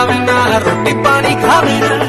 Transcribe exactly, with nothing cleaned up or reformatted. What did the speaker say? जावे ना, रोटी पानी खावे ना।